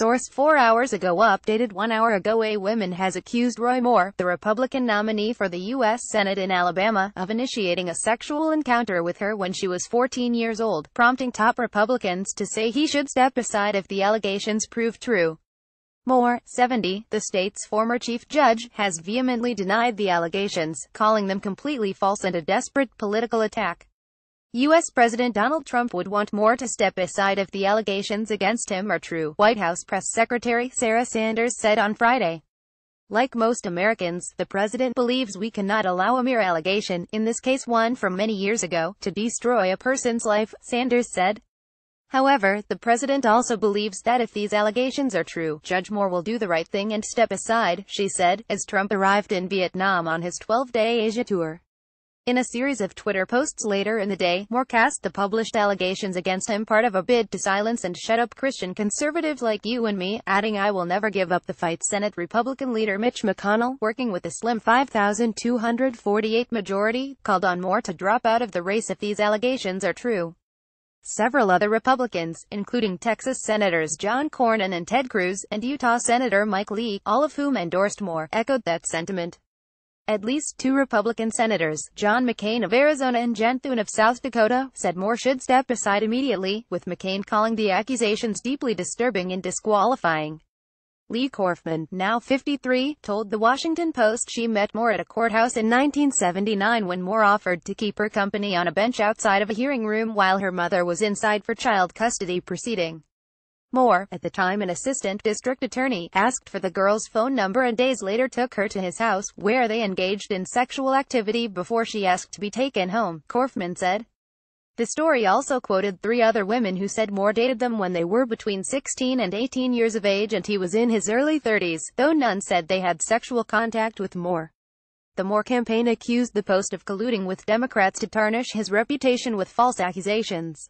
source 4 hours ago updated 1 hour ago. A woman has accused Roy Moore, the Republican nominee for the U.S. Senate in Alabama, of initiating a sexual encounter with her when she was 14 years old, prompting top Republicans to say he should step aside if the allegations prove true. Moore, 70, the state's former chief judge, has vehemently denied the allegations, calling them completely false and a desperate political attack. U.S. President Donald Trump would want Moore to step aside if the allegations against him are true, White House Press Secretary Sarah Sanders said on Friday. Like most Americans, the president believes we cannot allow a mere allegation, in this case one from many years ago, to destroy a person's life, Sanders said. However, the president also believes that if these allegations are true, Judge Moore will do the right thing and step aside, she said, as Trump arrived in Vietnam on his 12-day Asia tour. In a series of Twitter posts later in the day, Moore cast the published allegations against him part of a bid to silence and shut up Christian conservatives like you and me, adding I will never give up the fight. Senate Republican leader Mitch McConnell, working with a slim 5,248 majority, called on Moore to drop out of the race if these allegations are true. Several other Republicans, including Texas Senators John Cornyn and Ted Cruz, and Utah Senator Mike Lee, all of whom endorsed Moore, echoed that sentiment. At least two Republican senators, John McCain of Arizona and Jen Thune of South Dakota, said Moore should step aside immediately, with McCain calling the accusations deeply disturbing and disqualifying. Lee Corfman, now 53, told The Washington Post she met Moore at a courthouse in 1979 when Moore offered to keep her company on a bench outside of a hearing room while her mother was inside for child custody proceeding. Moore, at the time an assistant district attorney, asked for the girl's phone number and days later took her to his house, where they engaged in sexual activity before she asked to be taken home, Corfman said. The story also quoted three other women who said Moore dated them when they were between 16 and 18 years of age and he was in his early 30s, though none said they had sexual contact with Moore. The Moore campaign accused the Post of colluding with Democrats to tarnish his reputation with false accusations.